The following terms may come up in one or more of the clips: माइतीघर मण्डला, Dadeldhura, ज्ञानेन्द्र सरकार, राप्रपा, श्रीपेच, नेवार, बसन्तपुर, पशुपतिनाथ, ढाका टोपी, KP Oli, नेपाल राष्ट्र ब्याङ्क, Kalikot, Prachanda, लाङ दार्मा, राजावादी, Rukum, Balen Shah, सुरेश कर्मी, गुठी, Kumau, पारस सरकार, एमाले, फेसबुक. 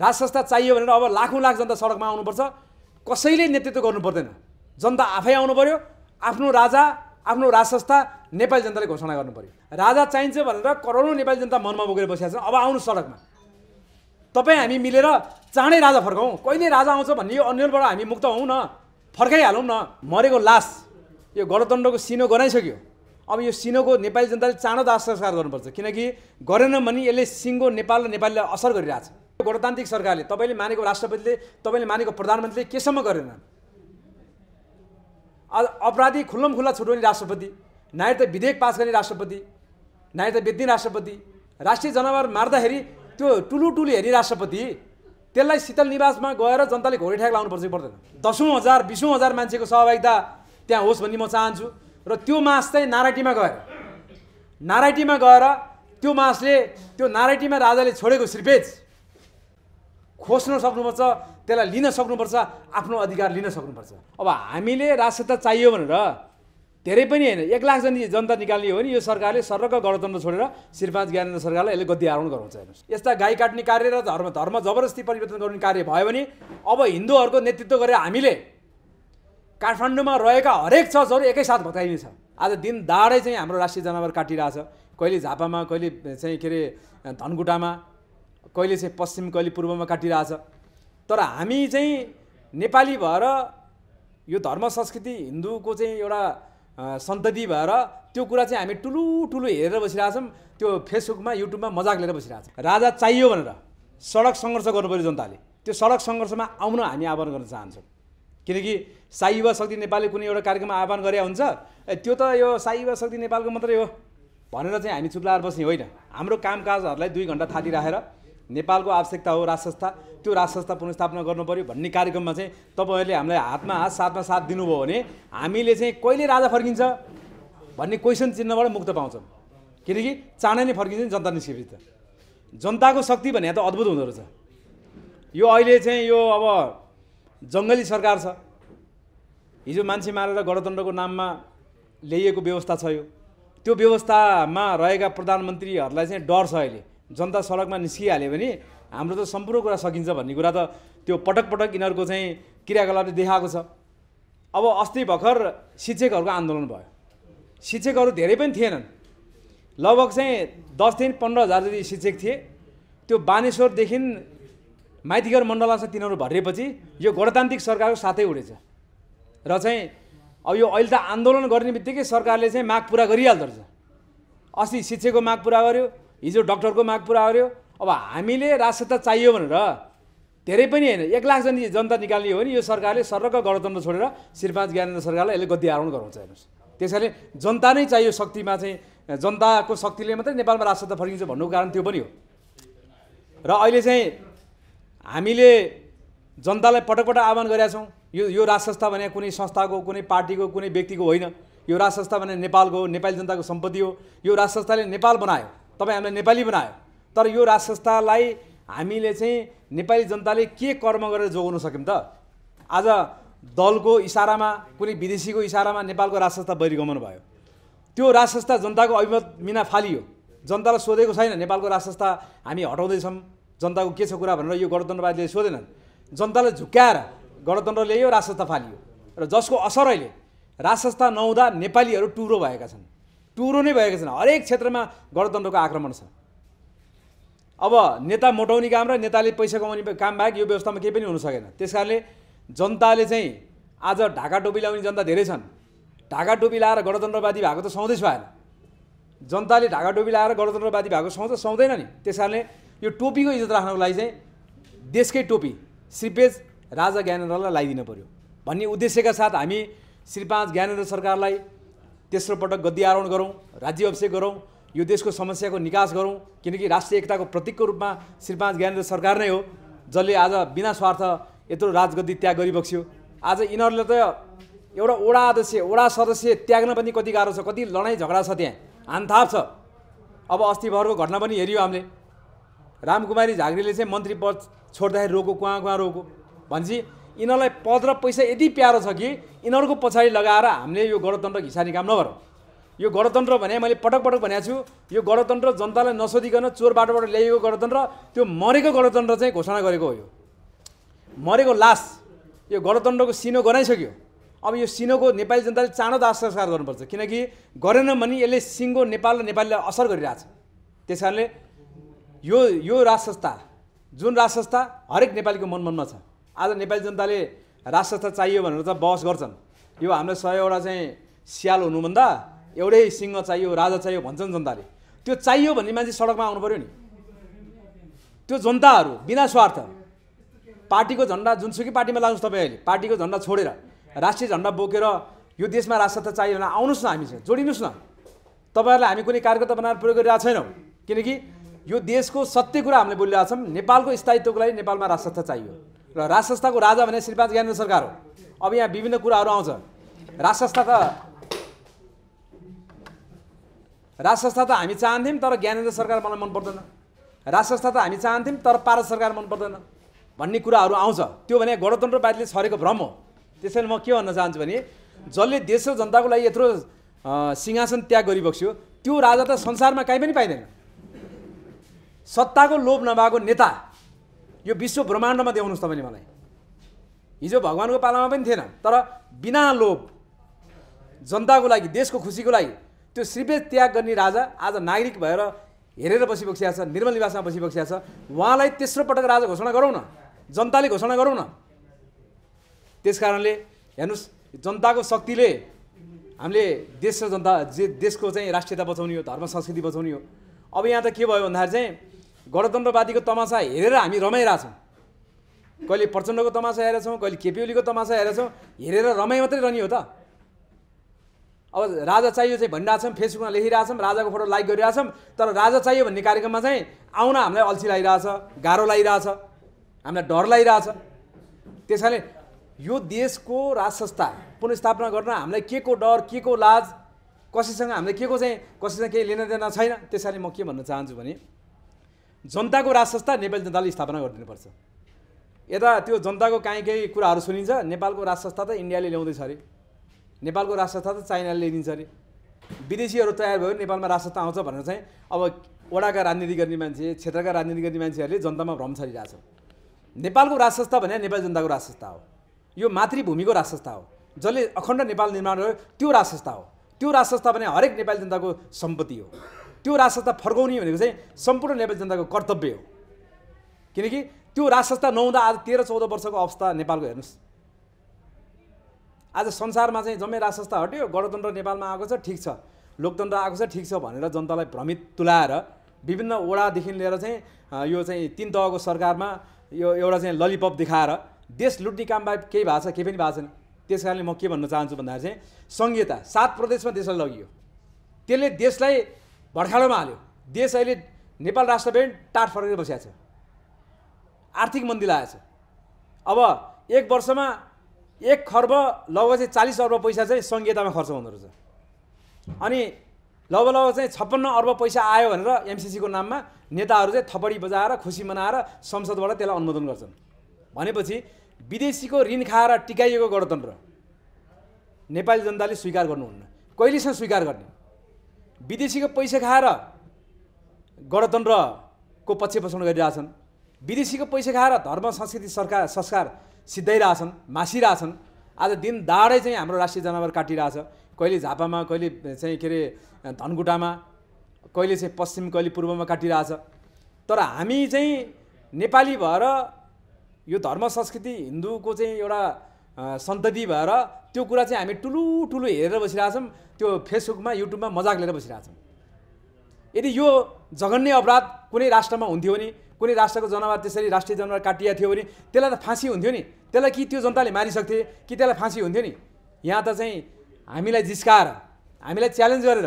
राज संस्था चाहियो भनेर अब लाखौं लाख जनता सडकमा आउनु पर्छ। कसैले नेतृत्व गर्नु पर्दैन, जनता आफै आउनु पर्यो। आफ्नो राजा आफ्नो राज संस्था नेपाली जनताले घोषणा गर्नु पर्यो। राजा चाहिन्छ भनेर करोडौं नेपाली जनता मनमा बोकेर बसेका छन्। अब आउनु सडकमा, तपाई हामी मिलेर चाँडै राजा फर्काउँ। कहिले राजा आउँछ भन्ने यो अन्यलबाट हामी मुक्त हौँ न, फर्काइहालौँ न। मरेको लास यो गणतन्त्रको सिनो गराइसक्यो। अब यो सिनोको नेपाली जनताले चाँडो दाह संस्कार गर्नुपर्छ, किनकि गरेन भने यसले सिङ्गो नेपाल र नेपालीलाई असर गरिरहेछ। गणतान्त्रिक सरकारले, तपाईले मानेको राष्ट्रपतिले, तपाईले मानेको प्रधानमन्त्रीले केसम्म गरेन? अपराधी खुल्लमखुल्ला छुट्याउने राष्ट्रपति, नागरिकता विधेयक पास गर्ने राष्ट्रपति, नागरिकता बेच्ने राष्ट्रपति, राष्ट्रिय जनावर मार्दाखेरि त्यो टुलुटुली हेरी राष्ट्रपति, त्यसलाई शीतल निवासमा गएर जनताले घोरी ठ्याक लाउनुपर्छ कि पर्दैन? 10,000 20,000 मान्छेको सहभागिता त्यहाँ होस् भन्ने म चाहन्छु। र त्यो मास चाहिँ नारायटीमा गएर त्यो मासले, त्यो नारायटीमा राजाले छोडेको श्रीपेज खोस्न सक्नुपर्छ, त्यसलाई लिन सक्नुपर्छ, आफ्नो अधिकार लिन सक्नुपर्छ। अब हामीले राजसत्ता चाहियो भनेर धेरै पनि हैन, 1 लाख जनता निकाल्ने हो नि यो सरकारले सर्वक गणतन्त्र छोडेर श्रीमान ज्ञानेन्द्र सरकारलाई यसले गद्दी आरोहण गराउँछ। हेर्नुहोस्, यस्ता गाई काट्ने कार्य र धर्म जबरजस्ती परिवर्तन गर्ने कार्य भयो भने अब हिन्दूहरूको नेतृत्व गरेर हामीले काठमाडौँमा रहेका हरेक चर्चहरू एकैसाथ भत्काइने छ। आज दिन दाडै चाहिँ हाम्रो राष्ट्रिय जनावर काटिरहेछ। कहिले झापामा, कहिले चाहिँ के अरे धनकुटामा, कहिले चाहिँ पश्चिम, कहिले पूर्वमा काटिरहेछ। तर हामी चाहिँ नेपाली भएर यो धर्म संस्कृति हिन्दूको चाहिँ एउटा सन्तति भएर त्यो कुरा चाहिँ हामी टुलुटुलु हेरेर बसिरहेछौँ। त्यो फेसबुकमा, युट्युबमा मजाक लिएर बसिरहेछौँ। राजा चाहियो भनेर सडक सङ्घर्ष गर्नुपर्यो जनताले। त्यो सडक सङ्घर्षमा आउन हामी आह्वान गर्न चाहन्छौँ, किनकि साई युवा शक्ति नेपालले कुनै एउटा कार्यक्रममा आह्वान गरे हुन्छ, त्यो त यो साई युवा शक्ति नेपालको मात्रै हो भनेर चाहिँ हामी चुप लगाएर बस्ने होइन। हाम्रो कामकाजहरूलाई 2 घण्टा थाती राखेर नेपालको आवश्यकता हो राज संस्था, त्यो राज संस्था पुनर्स्थापना गर्नु पर्यो भन्ने कार्यक्रममा चाहिँ तपाईँहरूले हामीलाई हातमा हात, साथमा साथ दिनुभयो भने हामीले चाहिँ कहिले राजा फर्किन्छ भन्ने क्वेसन चिन्हबाट मुक्त पाउँछौँ। किनकि चाँडै नै फर्किन्छ जनता निस्केपछि त। जनताको शक्ति भने त अद्भुत हुँदो रहेछ। यो अहिले चाहिँ यो अब जङ्गली सरकार छ। हिजो मान्छे मारेर गणतन्त्रको नाममा ल्याइएको व्यवस्था छ। यो त्यो व्यवस्थामा रहेका प्रधानमन्त्रीहरूलाई चाहिँ डर छ। अहिले जनता सडकमा निस्किहाल्यो भने हाम्रो त सम्पूर्ण कुरा सकिन्छ भन्ने कुरा त त्यो पटक पटक यिनीहरूको चाहिँ क्रियाकलापले देखाएको छ। अब अस्ति भर्खर शिक्षकहरूको आन्दोलन भयो। शिक्षकहरू धेरै पनि थिएनन्, लगभग चाहिँ 10,000 - 15,000 जति शिक्षक थिए। त्यो बानेश्वरदेखि माइतीघर मण्डलासम्म तिनीहरू भरिएपछि यो गणतान्त्रिक सरकारको साथै उडेछ। र चाहिँ अब यो अहिले त आन्दोलन गर्ने बित्तिकै सरकारले चाहिँ माग पुरा गरिहाल्दो रहेछ। अस्ति शिक्षकको माग पुरा गर्यो, हिजो डक्टरको माग पुरा गर्यो। अब हामीले राजसत्ता चाहियो भनेर धेरै पनि हैन, 1 लाख जनता निकाल्ने हो नि यो सरकारले सर्वक गणतन्त्र छोडेर श्रीमान ज्ञानेन्द्र सरकारलाई यसले गद्दी आरोहण गराउँछ। हेर्नुहोस्, त्यसैले जनता नै चाहियो। शक्तिमा चाहिँ जनताको शक्तिले मात्रै नेपालमा राजसत्ता फर्किन्छ भन्नुको कारण त्यो पनि हो। र अहिले चाहिँ हामीले जनतालाई पटक पटक आह्वान गरेका छौँ। यो राज संस्था भने कुनै संस्थाको, कुनै पार्टीको, कुनै व्यक्तिको होइन। यो राज संस्था भने नेपालको हो, नेपाली जनताको सम्पत्ति हो। यो राज संस्थाले नेपाल बनायो, तपाईँ हामीलाई नेपाली बनायो। तर यो राज संस्थालाई हामीले चाहिँ नेपाली जनताले के कर्म गरेर जोगाउन सक्यौँ त? आज दलको इशारामा, कुनै विदेशीको इशारामा नेपालको राज संस्था बहिर्गमन भयो। त्यो राज संस्था जनताको अभिमतबिना फालियो। जनतालाई सोधेको छैन नेपालको राज संस्था हामी हटाउँदैछौँ, जनताको के छ कुरा भनेर यो गणतन्त्रवादीले सोधेनन्। जनतालाई झुक्क्याएर गणतन्त्र ल्यायो, राज संस्था फालियो। र जसको असर अहिले राज संस्था नहुँदा नेपालीहरू टुरो भएका छन्, टुरो नै भएका छन्। हरेक क्षेत्रमा गणतन्त्रको आक्रमण छ। अब नेता मोटाउने काम र नेताले पैसा कमाउने काम बाहेक यो व्यवस्थामा केही पनि हुन सकेन। त्यसकारणले जनताले चाहिँ आज ढाका टोपी लाउने जनता धेरै छन्। ढाका टोपी लाएर गणतन्त्रवादी भएको त सुहाउँदै सुहाएन। जनताले ढाका टोपी लाएर गणतन्त्रवादी भएको सुहाउँछ सुहाउँदैन नि। त्यसकारणले यो टोपीको इज्जत राख्नको लागि चाहिँ देशकै टोपी श्रीपेज राजा ज्ञानेन्द्रलाई लगाइदिनु पर्यो भन्ने उद्देश्यका साथ हामी श्रीमान ज्ञानेन्द्र सरकारलाई तेस्रो पटक गद्दी आरोहण गरौँ, राज्याभिषेक गरौँ, यो देशको समस्याको निकास गरौँ। किनकि राष्ट्रिय एकताको प्रतीकको रूपमा श्रीमान ज्ञानेन्द्र सरकार नै हो, जसले आज बिना स्वार्थ यत्रो राजगद्दी त्याग गरिबक्स्यो। आज यिनीहरूले त एउटा वडा सदस्य त्याग्न पनि कति गाह्रो छ, कति लडाइँ झगडा छ, त्यहाँ हानथाप छ। अब अस्ति भरको घटना पनि हेऱ्यो हामीले। रामकुमारी झाग्रीले चाहिँ मन्त्री पद छोड्दाखेरि रोको, कहाँ रोको भन्छ। यिनीहरूलाई पद र पैसा यति प्यारो छ कि यिनीहरूको पछाडि लगाएर हामीले यो गणतन्त्र घिसार्ने काम नगरौँ। यो गणतन्त्र भने मैले पटक पटक भनेको छु, यो गणतन्त्र जनतालाई नसोधिकन चोर बाटोबाट ल्याइएको गणतन्त्र, त्यो मरेको गणतन्त्र चाहिँ घोषणा गरेको हो। यो मरेको लास, यो गणतन्त्रको सिनो गनाइसक्यो। अब यो सिनोको नेपाली जनताले चाँडो दाहसंस्कार गर्नुपर्छ, किनकि गरेन भने यसले सिङ्गो नेपाल र नेपालीलाई असर गरिरहेछ। त्यसकारणले यो राजसंस्था, जुन राजसंस्था हरेक नेपालीको मनमा छ, आज नेपाली जनताले राजसंस्था चाहियो भनेर त बहस गर्छन्। यो हाम्रो 100 वटा चाहिँ स्याल हुनुभन्दा एउटै सिंह चाहियो, राजा चाहियो भन्छन् जनताले। त्यो चाहियो भन्ने मान्छे सडकमा आउनु पर्यो नि। त्यो जनताहरू बिना स्वार्थ पार्टीको झण्डा, जुनसुकै पार्टीमा लाग्नुहोस् तपाईँ, अहिले पार्टीको झण्डा छोडेर राष्ट्रिय झण्डा बोकेर यो देशमा राजसत्ता चाहियो भने आउनुहोस् न, हामीसँग जोडिनुहोस् न। तपाईहरुलाई हामी कुनै कार्यकर्ता बनाएर प्रयोग गरिरहेका छैनौँ, किनकि यो देशको सत्य कुरा हामीले बोलिरहेका छौँ। नेपालको स्थायित्वको लागि नेपालमा राजसत्ता चाहियो र राजसत्ताको राजा भने श्रीमान ज्ञानेन्द्र सरकार हो। अब यहाँ विभिन्न कुराहरू आउँछ। राजसंस्था त हामी चाहन्थ्यौं, तर ज्ञानेन्द्र सरकार मलाई मन पर्दैन। राजसंस्था त हामी चाहन्थ्यौं, तर पारस सरकार मन पर्दैन भन्ने कुराहरू आउँछ। त्यो भने गणतन्त्रवादीले छरेको भ्रम हो। त्यसैले म के भन्न चाहन्छु भने, जसले देश र जनताको लागि यत्रो सिंहासन त्याग गरिबक्स्यो, त्यो राजा त संसारमा कहीँ पनि पाइदैन। सत्ताको लोभ नभएको नेता यो विश्व ब्रह्माण्डमा देख्नुहोस् तपाईले। मलाई हिजो भगवानको पालामा पनि थिएन, तर बिना लोभ जनताको लागि, देशको खुसीको लागि त्यो श्रीपेज त्याग गर्ने राजा आज नागरिक भएर हेरेर बसिबक्सिया छ, निर्मल निवासमा बसिबक्सिया छ। उहाँलाई तेस्रो पटक राजा घोषणा गरौँ न, जनताले घोषणा गरौँ न। त्यसकारणले हेर्नुहोस्, जनताको शक्तिले हामीले देश र जनता, जे देशको चाहिँ राष्ट्रियता बचाउने हो, धर्म संस्कृति बचाउने हो। अब यहाँ त के भयो भन्दाखेरि चाहिँ गणतन्त्रवादीको तमासा हेरेर हामी रमाइरहेछौँ। कहिले प्रचण्डको तमासा हेरेछौँ, कहिले केपी ओलीको तमासा हेरेछौँ। हेरेर रमाइ मात्रै रहने हो त? अब राजा चाहियो चाहिँ भनिरहेछौँ, फेसबुकमा लेखिरहेछौँ, राजाको फोटो लाइक गरिरहेछौँ, तर राजा चाहियो भन्ने कार्यक्रममा चाहिँ आउन हामीलाई अल्छी लागिरहेछ, गाह्रो लागिरहेछ, हामीलाई डर लागिरहेछ। त्यसैले यो देशको राजसंस्था पुनर्स्थापना गर्न हामीलाई के को डर, के को लाज, कसैसँग हामीलाई के को चाहिँ कसैसँग केही लेनादेना छैन। त्यसैले म के भन्न चाहन्छु भने, जनताको राजसंस्था नेपाली जनताले स्थापना गरिदिनुपर्छ। यता त्यो जनताको काहीँ केही कुराहरू सुनिन्छ, नेपालको राजसंस्था त इन्डियाले ल्याउँदैछ अरे, नेपालको राजसंस्था त चाइनाले ल्याइदिन्छ अरे, विदेशीहरू तयार भयो नेपालमा राजसंस्था आउँछ भनेर चाहिँ अब वडाका राजनीति गर्ने मान्छे, क्षेत्रका राजनीति गर्ने मान्छेहरूले जनतामा भ्रम छरिरहेछ। नेपालको राजसंस्था भने नेपाली जनताको राजसंस्था हो, यो मातृभूमिको राजसंस्था हो, जसले अखण्ड नेपाल निर्माण गर्यो त्यो राजसंस्था हो। त्यो राजसंस्था भने हरेक नेपाली जनताको सम्पत्ति हो। त्यो राजसंस्था फर्काउने भनेको चाहिँ सम्पूर्ण नेपाली जनताको कर्तव्य हो, किनकि त्यो राजसंस्था नहुँदा आज 13-14 वर्षको अवस्था नेपालको हेर्नुहोस्। आज संसारमा चाहिँ जम्मै राजसंस्था हट्यो, गणतन्त्र नेपालमा आएको छ ठिक छ, लोकतन्त्र आएको छ ठिक छ भनेर जनतालाई भ्रमित तुल्याएर विभिन्न वडादेखि लिएर चाहिँ यो चाहिँ 3 तहको सरकारमा यो एउटा चाहिँ ललिपप देखाएर देश लुट्ने काम बाहेक केही भएको छ? केही पनि भएको छैन। त्यसकारणले म के भन्न चाहन्छु भन्दाखेरि चाहिँ, संघीयता 7 प्रदेशमा देशलाई लगियो, त्यसले देशलाई भड्काडोमा हाल्यो। देश अहिले नेपाल राष्ट्र ब्याङ्क टाट फर्केर बसेको छ, आर्थिक मन्दी लागेको छ। अब 1 वर्षमा 1 खर्ब लगभग चाहिँ 40 अर्ब पैसा चाहिँ संघीयतामा खर्च हुँदो रहेछ, अनि लगभग चाहिँ 56 अर्ब पैसा आयो भनेर एमसीसीको नाममा नेताहरू चाहिँ थपडी बजाएर खुसी मनाएर संसदबाट त्यसलाई अनुमोदन गर्छन्। भनेपछि विदेशीको ऋण खाएर टिकाइएको गणतन्त्र नेपाली जनताले स्वीकार गर्नुहुन्न। कहिलेसम्म स्वीकार गर्ने? विदेशीको पैसा खाएर गणतन्त्रको पक्ष पोषण गरिरहेछन्, विदेशीको पैसा खाएर धर्म संस्कृति सरकार संस्कार सिद्धाइरहेछन्, मासिरहेछन्। आज दिन दाडै चाहिँ हाम्रो राष्ट्रिय जनावर काटिरहेछ, कहिले झापामा, कहिले चाहिँ के अरे धनकुटामा, कहिले चाहिँ पश्चिम, कहिले पूर्वमा काटिरहेछ। तर हामी चाहिँ नेपाली भएर यो धर्म संस्कृति हिन्दूको चाहिँ एउटा सन्तति भएर त्यो कुरा चाहिँ हामी टुलु टुलु हेरेर बसिरहेछौँ, त्यो फेसबुकमा युट्युबमा मजाक लिएर बसिरहेछौँ। यदि यो जघन्य अपराध कुनै राष्ट्रमा हुन्थ्यो भने, कुनै राष्ट्रको जनावर त्यसरी राष्ट्रिय जनावर काटिएको थियो भने त्यसलाई त फाँसी हुन्थ्यो नि। त्यसलाई कि त्यो जनताले मारिसक्थे कि त्यसलाई फाँसी हुन्थ्यो नि? यहाँ त चाहिँ हामीलाई जिस्काएर, हामीलाई च्यालेन्ज गरेर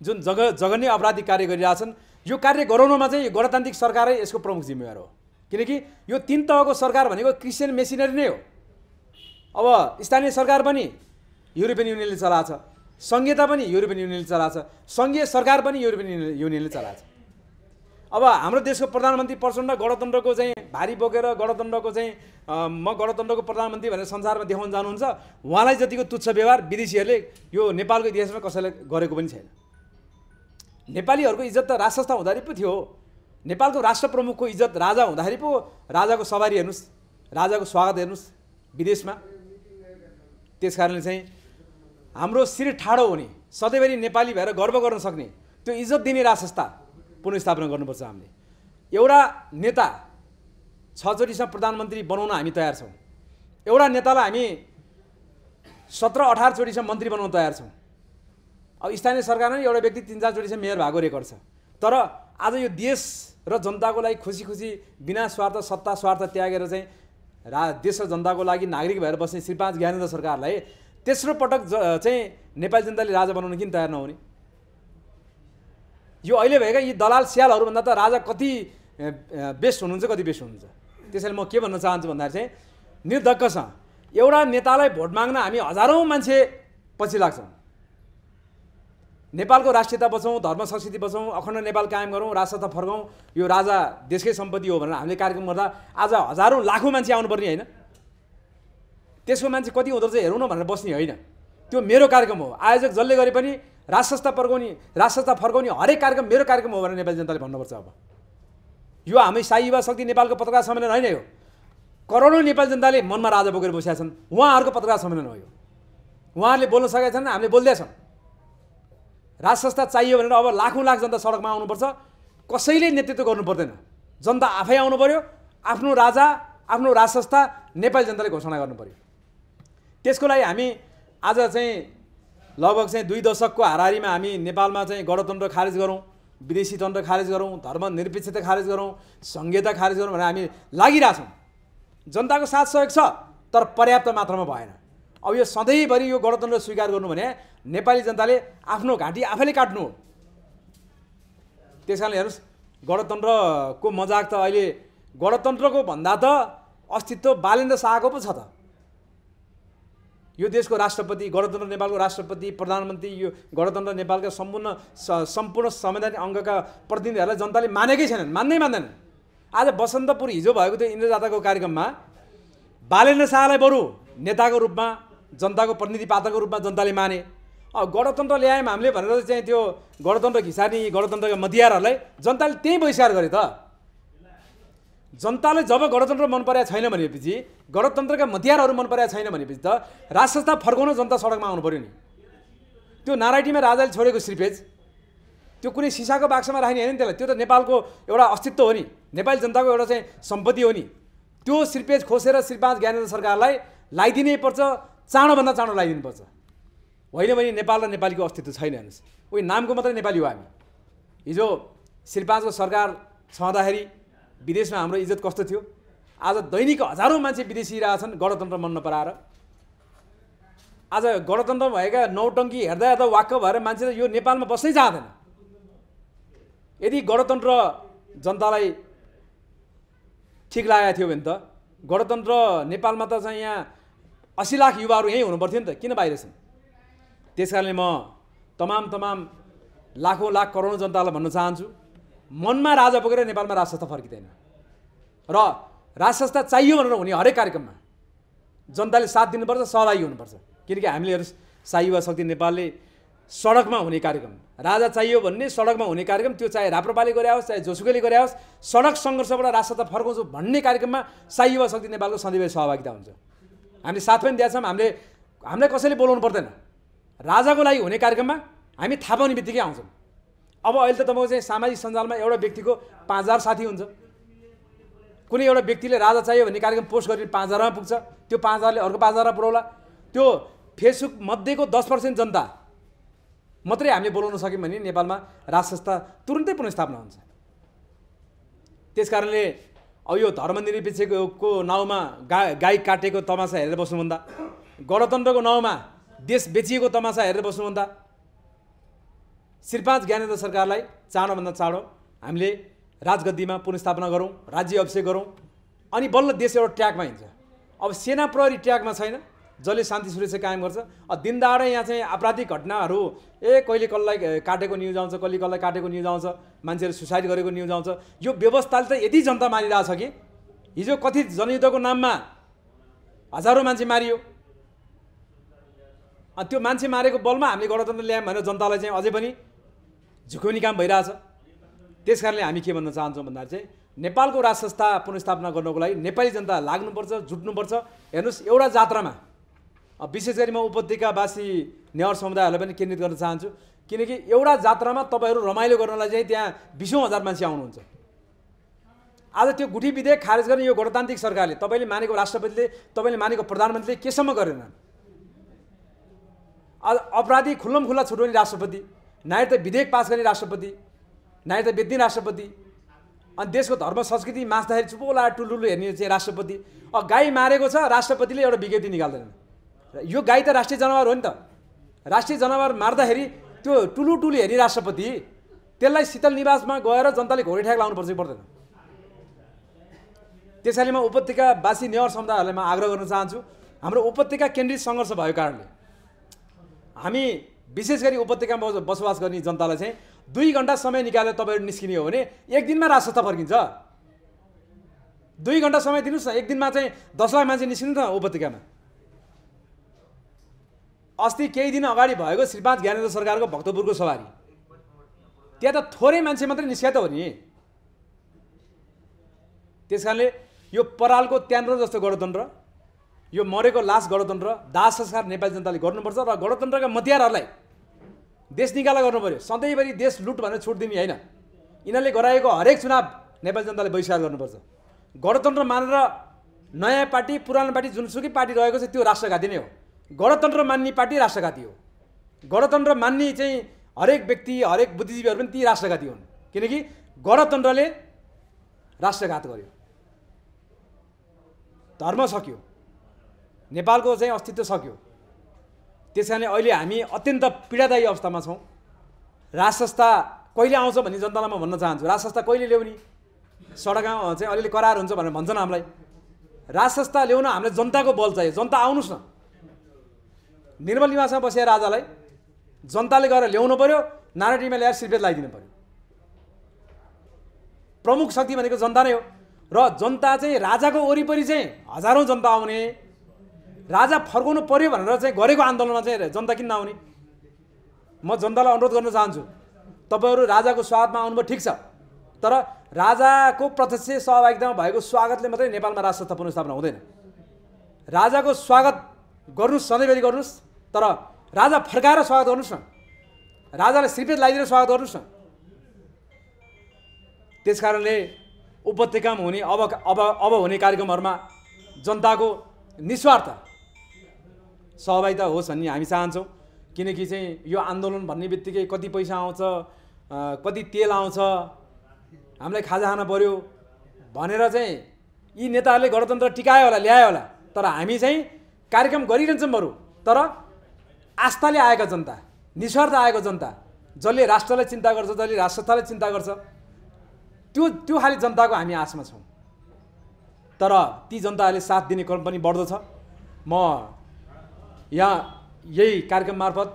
जुन जघन्य अपराधिक कार्य गरिरहेछन्, यो कार्य गराउनमा चाहिँ गणतान्त्रिक सरकारै यसको प्रमुख जिम्मेवार हो, किनकि यो 3 तहको सरकार भनेको क्रिस्चियन मेसिनरी नै हो। अब स्थानीय सरकार पनि युरोपियन युनियनले चलाछ, संघीयता पनि युरोपियन युनियनले चलाछ, सङ्घीय सरकार पनि युरोपियन युनियनले चलाछ। अब हाम्रो देशको प्रधानमन्त्री प्रचण्ड गणतन्त्रको चाहिँ भारी बोकेर गणतन्त्रको चाहिँ म गणतन्त्रको प्रधानमन्त्री भनेर संसारमा देखाउन जानुहुन्छ। उहाँलाई जतिको तुच्छ व्यवहार विदेशीहरूले यो नेपालको इतिहासमा कसैले गरेको पनि छैन। नेपालीहरूको इज्जत त राष्ट्र संस्था हुँदाखेरि पो थियो। नेपालको राष्ट्र प्रमुखको इज्जत राजा हुँदाखेरि पो, राजाको सवारी हेर्नुस्, राजाको स्वागत हेर्नुस् विदेशमा। त्यसकारणले चाहिँ हाम्रो शिर ठाडो हुने, सधैँभरि नेपाली भएर गर्व गर्न सक्ने, त्यो इज्जत दिने राष्ट्र संस्था पुनर्स्थापना गर्नुपर्छ। हामीले एउटा नेता छचोटिसम्म प्रधानमन्त्री बनाउन हामी तयार छौँ। एउटा नेतालाई हामी 17-18 चोटिसम्म मन्त्री बनाउन तयार छौँ। अब स्थानीय सरकारमा एउटा व्यक्ति 3-4 चोटिसम्म मेयर भएको रेकर्ड छ। तर आज यो देश र जनताको लागि खुशी खुशी बिना स्वार्थ सत्ता स्वार्थ त्यागेर चाहिँ देश र जनताको लागि नागरिक भएर बस्ने श्री 5 ज्ञानेन्द्र सरकारलाई तेस्रो पटक चाहिँ नेपाली जनताले राजा बनाउन किन तयार नहुने? यो अहिले भएका यी दलाल स्यालहरु भन्दा त राजा कति बेस्ट हुनुहुन्छ, कति बेस्ट हुनुहुन्छ। त्यसैले म के भन्न चाहन्छु भन्दाखेरि चाहिँ निर्धक्कसँग एउटा नेतालाई भोट माग्न हामी हजारौं मान्छे पछि लाग्छौं। नेपालको राष्ट्रियता बचाऊ, धर्म संस्कृति बचाऊ, अखण्ड नेपाल कायम गरौं, राष्ट्रता फर्काउँ, यो राजा देशकै सम्पत्ति हो भनेर हामीले कार्यक्रम गर्दा आज हजारौं लाखौं मान्छे आउनुपर्ने हैन। त्यसको मान्छे कति हुँदो रहेछ हेरौँ न भनेर बस्ने हैन। त्यो मेरो कार्यक्रम हो। आयोजक जसले गरे पनि राष्ट्रता फर्काउने, राष्ट्रता फर्काउने हरेक कार्यक्रम मेरो कार्यक्रम हो भनेर नेपाली जनताले भन्नुपर्छ। अब यो हाम्रो साई युवा शक्ति नेपालको पत्रकार सम्मेलन होइन, यो करोडौं नेपाली जनताले मनमा राजा बोकेर बसेका छन्। उहाँहरूको पत्रकार सम्मेलन हो यो। उहाँहरूले बोल्न सकेका छैनन्, हामीले बोल्दै छौँ। राष्ट्रता चाहियो भनेर अब लाखौं लाख जनता सडकमा आउनुपर्छ। कसैले नेतृत्व गर्नु पर्दैन, जनता आफै आउनु पर्यो। आफ्नो राजा, आफ्नो राष्ट्रता नेपाली जनताले घोषणा गर्नु पर्यो। त्यसको लागि हामी आज चाहिँ लगभग चाहिँ 2 दशकको हाराहारीमा हामी नेपालमा चाहिँ गणतन्त्र खारेज गरौँ, विदेशी तन्त्र खारेज गरौँ, धर्मनिरपेक्षता खारेज गरौँ, संघीयता खारेज गरौँ भनेर हामी लागिरहेछौँ। जनताको साथ सहयोग छ, तर पर्याप्त मात्रामा भएन। अब यो सधैँभरि यो गणतन्त्र स्वीकार गर्नु भने नेपाली जनताले आफ्नो घाँटी आफैले काट्नु हो। त्यसकारणले हेर्नुहोस्, गणतन्त्रको मजाक त अहिले गणतन्त्रको भन्दा त अस्तित्व बालेन्द्र शाहको पो छ त। यो देशको राष्ट्रपति, गणतन्त्र नेपालको राष्ट्रपति, प्रधानमन्त्री, यो गणतन्त्र नेपालका सम्पूर्ण संवैधानिक अङ्गका प्रतिनिधिहरूलाई जनताले मानेकै छैनन्, मान्नै मान्दैनन्। आज बसन्तपुर हिजो भएको त्यो इन्द्रजाताको कार्यक्रममा बालेन्द्र शाहलाई बरु नेताको रूपमा, जनताको प्रतिनिधि पात्रको रूपमा जनताले माने। अब गणतन्त्र ल्यायौँ हामीले भनेर चाहिँ त्यो गणतन्त्र घिसार्ने, गणतन्त्रका मदियारहरूलाई जनताले त्यहीँ बहिष्कार गरे त। जनताले जब गणतन्त्र मन परेको छैन भनेपछि, गणतन्त्रका मतियारहरू मन परेको छैन भनेपछि त राष्ट्रता फर्काउन जनता सडकमा आउनु पर्यो नि। त्यो नारायणीमा राजाले छोडेको श्रीपेज त्यो कुनै सिसाको बाक्समा राख्ने हैन नि। त्यसलाई त्यो त नेपालको एउटा अस्तित्व हो नि, नेपाली जनताको एउटा चाहिँ सम्पत्ति हो नि। त्यो श्रीपेज खोसेर श्री 5 ज्ञानेन्द्र सरकारलाई लाइदिनै पर्छ, चाँडोभन्दा चाँडो लाइदिनु पर्छ। होइन भने नेपाल र नेपालीको अस्तित्व छैन। हेर्नुहोस्, उही नामको मात्रै नेपाली हो हामी। हिजो श्री 5 को सरकार छँदाखेरि विदेशमा हाम्रो इज्जत कस्तो थियो? आज दैनिक हजारौं मान्छे विदेशी रहेछन् गणतन्त्र मन नपराएर। आज गणतन्त्र भएका नौटंकी हेर्दा हेर्दा वाक्क भएर मान्छे यो नेपालमा बस्नै चाहदैन। यदि गणतन्त्र जनतालाई ठिक लागेको थियो भने त गणतन्त्र नेपालमा त चाहिँ यहाँ 80 लाख युवाहरू यहीँ हुनुपर्थ्यो नि त, किन बाहिर छन्? त्यसकारणले म तमाम लाखौं लाख करोडौं जनतालाई भन्न चाहन्छु, मनमा राजा बोकेर नेपालमा राष्ट्रता फर्किदैन। र राष्ट्रता चाहियो भनेर हुने हरेक कार्यक्रममा जनताले साथ दिनुपर्छ, सहभागी हुनुपर्छ। किनकि हामीले हेर्नुहोस्, साई युवा शक्ति नेपालले सडकमा हुने कार्यक्रम, राजा चाहियो भन्ने सडकमा हुने कार्यक्रम, त्यो चाहे राप्रपाले गरे होस्, चाहे जोसुकैले गरे होस्, सडक संघर्षबाट राष्ट्रता फर्काउँछु भन्ने कार्यक्रममा साई युवा शक्ति नेपालको सधैँभरि सहभागिता हुन्छ। हामीले साथ पनि दिएछौँ। हामीलाई कसैले बोलाउनु पर्दैन। राजाको लागि हुने कार्यक्रममा हामी थाहा पाउने बित्तिकै आउँछौँ। अब अहिले त तपाईँ चाहिँ सामाजिक सञ्जालमा एउटा व्यक्तिको 5000 साथी हुन्छ। कुनै एउटा व्यक्तिले राजा चाहियो भन्ने कार्यक्रम पोस्ट गरेर 5000मा पुग्छ, त्यो 5000ले अर्को 5000मा पुर्याउला। त्यो फेसबुक मध्येको 10% जनता मात्रै हामीले बोलाउन सक्यौँ भने नेपालमा राष्ट्रता तुरुन्तै पुनर्स्थापना हुन्छ। त्यसकारणले अब यो धर्मनिरपेक्षको नाउँमा गाई काटेको तमासा हेरेर बस्नुभन्दा, गणतन्त्रको नाउँमा देश बेचिएको तमासा हेरेर बस्नुभन्दा श्री 5 ज्ञानेन्द्र सरकारलाई चाँडोभन्दा चाँडो हामीले राजगद्दीमा पुनर्स्थापना गरौँ, राज्य अभिषेक गरौँ, अनि बल्ल देश एउटा ट्र्याकमा हिँड्छ। अब सेना प्रहरी ट्र्याकमा छैन, जसले शान्ति सुरक्षा कायम गर्छ। दिनदारै यहाँ चाहिँ आपराधिक घटनाहरू कहिले कसलाई काटेको न्यूज आउँछ, कहिले कसलाई काटेको न्यूज आउँछ, मान्छेले सुसाइड गरेको न्यूज आउँछ। यो व्यवस्थाले त यति जनता मानिरहेछ कि हिजो कथित जनयुद्धको नाममा हजारौं मान्छे मारियो, अनि त्यो मान्छे मारेको बलमा हामीले गणतन्त्र ल्यायौं भनेर जनतालाई चाहिँ अझै पनि झुक्याउने काम भइरहेछ। त्यसकारणले हामी के भन्न चाहन्छौँ भन्दा चाहिँ नेपालको राष्ट्र संस्था पुनर्स्थापना गर्नको लागि नेपाली जनता लाग्नुपर्छ, जुट्नुपर्छ। हेर्नुस्, एउटा जात्रामा विशेष गरी म उपत्यकावासी नेवार समुदायहरूलाई पनि केन्द्रित गर्न चाहन्छु, किनकि एउटा जात्रामा तपाईहरू रमाइलो गर्नलाई चाहिँ त्यहाँ 20,000 मान्छे आउनुहुन्छ। आज त्यो गुठी विधेयक खारेज गर्ने यो गणतान्त्रिक सरकारले, तपाईले मानेको राष्ट्रपतिले, तपाईले मानेको प्रधानमन्त्रीले केसम्म गरेनन्? आज अपराधी खुल्लम खुल्ला छुट्याउने राष्ट्रपति, नागरिकता विधेयक पास गर्ने राष्ट्रपति, नागरिकता बेच्ने राष्ट्रपति, अनि देशको धर्म संस्कृति मास्दाखेरि चुपो लाएर टुलुलु हेर्ने चाहिँ राष्ट्रपति। गाई मारेको छ, राष्ट्रपतिले एउटा विज्ञप्ति निकाल्दैन? यो गाई त राष्ट्रिय जनावर हो नि त। राष्ट्रिय जनावर मार्दाखेरि त्यो टुलुटुलु हेर्ने राष्ट्रपति, त्यसलाई शीतल निवासमा गएर जनताले घोडी ठ्याक लाउनु पर्छ कि पर्दैन? त्यसैले म उपत्यकावासी नेवार समुदायहरूलाई म आग्रह गर्न चाहन्छु, हाम्रो उपत्यका केन्द्रित सङ्घर्ष भएको कारणले हामी विशेष गरी उपत्यकामा बसोबास गर्ने जनतालाई चाहिँ 2 घण्टा समय निकालेर तपाईहरु निस्किने हो भने एक दिनमा राष्ट्र संस्था फर्किन्छ। 2 घण्टा समय दिनुस् न, एक दिनमा चाहिँ 10 लाख मान्छे निस्किनु त उपत्यकामा। अस्ति केही दिन अगाडि भएको श्रीपाद ज्ञानेन्द्र सरकारको भक्तपुरको सवारी, त्यहाँ त थोरै मान्छे मात्रै निस्किए त हो नि। त्यसकारणले यो परालको त्यान्द्रो जस्तो गणतन्त्र, यो मरेको लास गणतन्त्र, दाह संस्कार नेपाली जनताले गर्नुपर्छ। र गणतन्त्रका मतियारहरूलाई देश निकाला गर्नु पर्यो। सधैँभरि देश लुट भनेर छुट दिने होइन, यिनीहरूले गराएको हरेक चुनाव नेपाली जनताले बहिष्कार गर्नुपर्छ। गणतन्त्र मानेर नयाँ पार्टी पुरानो पार्टी जुनसुकै पार्टी रहेको छ त्यो राष्ट्रघाती नै हो। गणतन्त्र मान्ने पार्टी राष्ट्रघाती हो। गणतन्त्र मान्ने चाहिँ हरेक व्यक्ति, हरेक बुद्धिजीवीहरू पनि ती राष्ट्रघाती हुन्, किनकि गणतन्त्रले राष्ट्रघात गर्यो। धर्म सक्यो, नेपालको चाहिँ अस्तित्व सक्यो। त्यसैले अहिले हामी अत्यन्त पीडादायी अवस्थामा छौँ। राष्ट्र संस्था कहिले आउँछ भन्ने जनतालाई म भन्न चाहन्छु। राष्ट्र संस्था कहिले ल्याउने? सडकमा चाहिँ अलिअलि करार हुन्छ भनेर भन्छन् हामीलाई। राष्ट्र संस्था ल्याउन हामीलाई जनताको बल चाहियो। जनता आउनुस् न, निर्मल निवासमा बसेर राजालाई जनताले गएर ल्याउनु पर्यो, नारायणीमा ल्याएर शिरपेद लगाइदिनु पर्यो। प्रमुख शक्ति भनेको जनता नै हो। र जनता चाहिँ राजाको वरिपरि चाहिँ हजारौँ जनता आउने, राजा फर्काउनु पर्यो भनेर चाहिँ गरेको आन्दोलनमा चाहिँ जनता किन नआउने? म जनतालाई अनुरोध गर्न चाहन्छु, तपाईहरू राजाको स्वागतमा आउनुभयो ठिक छ, तर राजाको प्रत्यक्ष सहभागितामा भएको स्वागतले मात्रै नेपालमा राष्ट्र संस्था पुनर्स्थापना हुँदैन। राजाको स्वागत गर्नुहोस्, सधैँभरि गर्नुहोस्, तर राजा फर्काएर स्वागत गर्नुहोस् न, राजालाई श्रीपेद लगाइदिएर स्वागत गर्नुहोस् न। त्यसकारणले उपत्यकामा हुने अब हुने कार्यक्रमहरूमा जनताको निस्वार्थ सहभागिता होस् भन्ने हामी चाहन्छौँ। किनकि चाहिँ यो आन्दोलन भन्ने बित्तिकै कति पैसा आउँछ, कति तेल आउँछ, हामीलाई खाजा खान पर्यो भनेर चाहिँ यी नेताहरूले गणतन्त्र टिकायो होला, ल्यायो होला, तर हामी चाहिँ कार्यक्रम गरिरहन्छौँ बरु। तर आस्थाले आएका जनता, निस्वार्थ आएको जनता, जसले राष्ट्रलाई चिन्ता गर्छ, जसले राष्ट्र संस्थालाई चिन्ता गर्छ, त्यो खालि जनताको हामी आशमा छौँ। तर ती जनताहरूले साथ दिने क्रम पनि बढ्दछ। म यहाँ यही कार्यक्रम मार्फत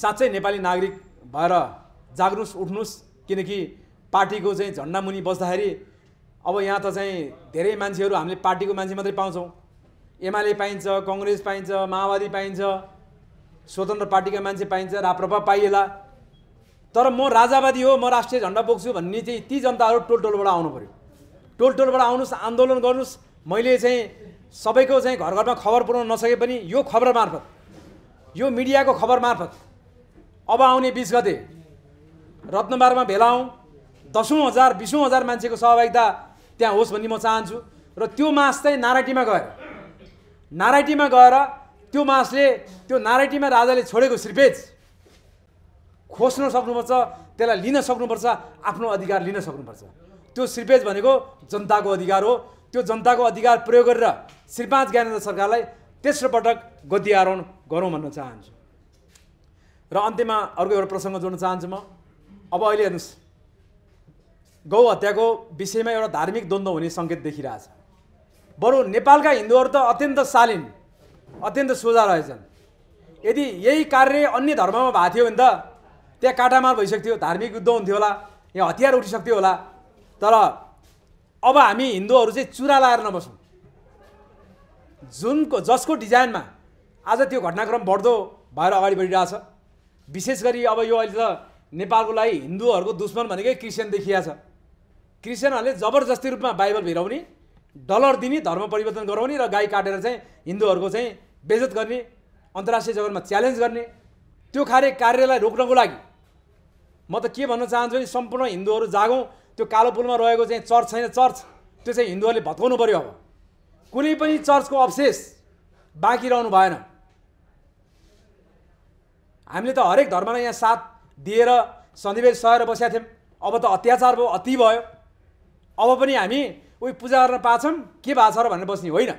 साँच्चै नेपाली नागरिक भएर जाग्नुहोस्, उठ्नुहोस्, किनकि पार्टीको चाहिँ झन्डा मुनि बस्दाखेरि अब यहाँ त चाहिँ धेरै मान्छेहरू हामीले पार्टीको मान्छे मात्रै पाउँछौँ। एमाले पाइन्छ, कङ्ग्रेस पाइन्छ, माओवादी पाइन्छ, स्वतन्त्र पार्टीका मान्छे पाइन्छ, राप्रपा पाइएला, तर म राजावादी हो, म राष्ट्रिय झन्डा बोक्छु भन्ने चाहिँ ती जनताहरू टोलटोलबाट आउनु पर्यो। टोलटोलबाट आउनुहोस्, आन्दोलन गर्नुहोस्। मैले चाहिँ सबैको चाहिँ घर घरमा खबर पुर्याउन नसके पनि यो खबर मार्फत, यो मिडियाको खबर मार्फत अब आउने 20 गते रत्नबारमा भेला आउँ, 10,000 20,000 मान्छेको सहभागिता त्यहाँ होस् भन्ने म चाहन्छु। र त्यो मास चाहिँ नारायणीमा गएर त्यो मासले, त्यो नारायणीमा राजाले छोडेको श्रीपेज खोज्न सक्नुपर्छ, त्यसलाई लिन सक्नुपर्छ, आफ्नो अधिकार लिन सक्नुपर्छ। त्यो श्रीपेज भनेको जनताको अधिकार हो। त्यो जनताको अधिकार प्रयोग गरेर श्रीपाद ज्ञानेन्द्र सरकारलाई तेस्रो पटक गद्दी आरोहण गरौँ भन्न चाहन्छु। र अन्त्यमा अर्को एउटा प्रसङ्ग जोड्न चाहन्छु म। अब अहिले हेर्नुहोस्, गौ हत्याको विषयमा एउटा धार्मिक द्वन्द्व हुने सङ्केत देखिरहेछ। बरु नेपालका हिन्दूहरू त अत्यन्त शालीन, अत्यंत सोझा रहेछन्। यदि यही कार्य अन्य धर्ममा भएको थियो भने त त्यहाँ काटामार भइसक्थ्यो, धार्मिक युद्ध हुन्थ्यो होला, यहाँ हतियार उठिसक्थ्यो होला। तर अब हामी हिन्दूहरु चाहिँ चुरा लाएर नबसौं। जसको डिजाइनमा आज त्यो घटनाक्रम बढ्दो भएर अगाडि बढिरहेछ। विशेष गरी अब यो अहिले त नेपालको लागि हिन्दूहरुको दुश्मन भनेकै क्रिश्चियन देखिया छ। क्रिश्चियनहरुले जबरजस्ती रूपमा बाइबल भिराउने, डलर दिने, धर्म परिवर्तन गराउने र गाई काटेर चाहिँ हिन्दूहरुको चाहिँ बेइज्जत गर्ने, अन्तर्राष्ट्रिय जगतमा च्यालेन्ज गर्ने त्यो खारे कार्यलाई रोक्नको लागि म त के भन्न चाहन्छु भने सम्पूर्ण हिन्दूहरु जागौं। त्यो कालो पुलमा रहेको चाहिँ चर्च छैन, चर्च त्यो चाहिँ हिन्दूहरुले भत्काउनु पर्यो। अब कुनै पनि चर्चको अवशेष बाँकी रहनु भएन। हामीले त हरेक धर्मलाई यहाँ साथ दिएर सन्धिवेश सहेर बसेका थियौं। अब त अत्याचार भयो, अति भयो। अब पनि हामी उही पूजा गर्न पाछौं के भाछ र भनेर बस्ने होइन।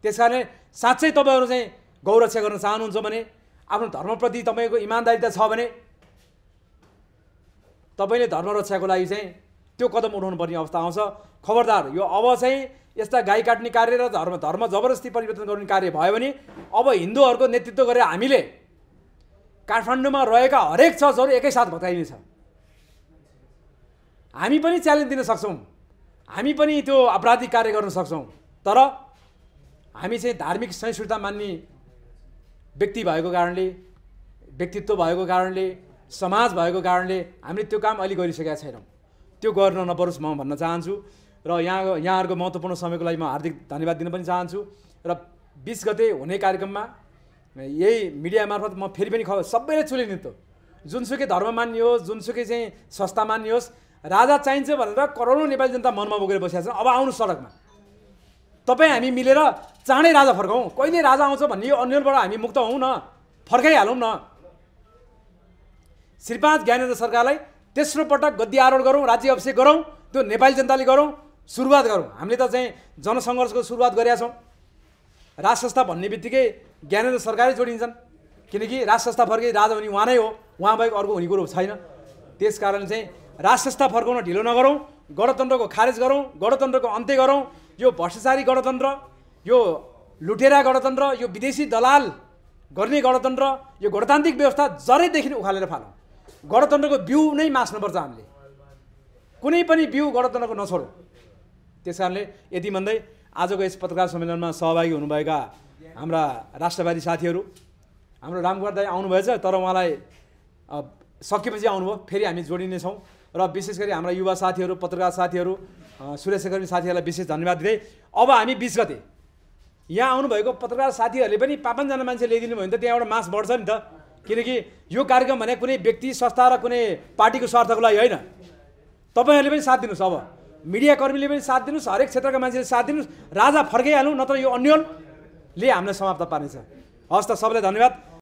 त्यसकारण साच्चै तपाईहरु चाहिँ गौरक्षा गर्न चाहनुहुन्छ भने, आफ्नो धर्मप्रति तपाईको इमानदारीता छ भने तपाईले धर्म रक्षाको लागि चाहिँ त्यो कदम उठाउनु पर्ने अवस्था आउँछ। खबरदार, यो अब चाहिँ यस्ता गाई काट्ने कार्य र धर्म जबरजस्ती परिवर्तन गर्ने कार्य भयो भने अब हिन्दूहरुको नेतृत्व गरेर हामीले काठमाडौँमा रहेका हरेक चर्चहरु एकैसाथ भत्काइनेछ। हामी पनि च्यालेन्ज दिन सक्छौं, हामी पनि त्यो आपराधिक कार्य गर्न सक्छौं। तर हामी चाहिँ धार्मिक सहिष्णुता मान्ने व्यक्ति भएको कारणले, व्यक्तित्व भएको कारणले, समाज भएको कारणले हामीले त्यो काम अलि गरिसकेका छैनौं। त्यो गर्न नपरोस् म भन्न चाहन्छु र यहाँहरुको महत्त्वपूर्ण समयको लागि म हार्दिक धन्यवाद दिन पनि चाहन्छु। र 20 गते हुने कार्यक्रममा यही मिडिया मार्फत म फेरि पनि सबैले चुले नित्तो, जुनसुकै धर्म मान्ने होस्, जुनसुकै चाहिँ संस्था मान्ने होस्, राजा चाहिन्छ भनेर करोडौं नेपाली जनता मनमा बोकेर बसेका छन्। अब आउनु सडकमा, तपाई हामी मिलेर चाँडै राजा फर्काउँ। कहिले राजा आउँछ भन्ने यो अन्यलबाट हामी मुक्त हौं न, फर्काइहालौँ न। श्रीपाद ज्ञानेन्द्र सरकारलाई तेस्रो पटक गद्दी आरोहण गरौँ, राज्य अभिषेक गरौँ, त्यो नेपाली जनताले गरौँ, सुरुवात गरौँ। हामीले त चाहिँ जनसंघर्षको सुरुवात गरेका छौं। राज संस्था भन्ने बित्तिकै ज्ञानेन्द्र सरकारै जोडिन्छन्, किनकि राज संस्था फर्के राजा हुने उहाँ नै हो, उहाँ बाहेक अर्को हुने कुरो छैन। त्यसकारण चाहिँ राज संस्था फर्काउन ढिलो नगरौँ, गणतन्त्रको खारेज गरौँ, गणतन्त्रको अन्त्य गरौँ। यो भ्रष्टाचारी गणतन्त्र, यो लुटेरा गणतन्त्र, यो विदेशी दलाल गर्ने गणतन्त्र, यो गणतान्त्रिक व्यवस्था जरैदेखि उखालेर फालौँ। गणतन्त्रको बिउ नै मास्नुपर्छ हामीले, कुनै पनि बिउ गणतन्त्रको नछोडौँ। त्यसकारणले यति भन्दै आजको यस पत्रकार सम्मेलनमा सहभागी हुनुभएका हाम्रा राष्ट्रवादी साथीहरू, हाम्रो रामकुमार दाइ आउनुभएछ तर उहाँलाई सकेपछि आउनुभयो, फेरि हामी जोडिनेछौँ। र विशेष गरी हाम्रा युवा साथीहरू, पत्रकार साथीहरू, सुरेश कर्मी साथीहरूलाई विशेष धन्यवाद दिँदै अब हामी 20 गते यहाँ आउनुभएको पत्रकार साथीहरूले पनि 55 जना मान्छे ल्याइदिनु भयो भने त त्यहाँ एउटा मास बढ्छ नि त। किनकि यो कार्यक्रम भने कुनै व्यक्ति, संस्था र कुनै पार्टीको स्वार्थको लागि होइन। तपाईहरूले पनि साथ दिनुस्, अब मिडिया कर्मीले पनि साथ दिनुस्, हरेक क्षेत्रका मान्छेले साथ दिनुस्। राजा फर्काइहालौँ, नत्र यो अन्यलले हामीलाई समाप्त पार्नेछ। हस् त, सबैलाई धन्यवाद।